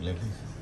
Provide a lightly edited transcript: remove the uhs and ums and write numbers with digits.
Lovely.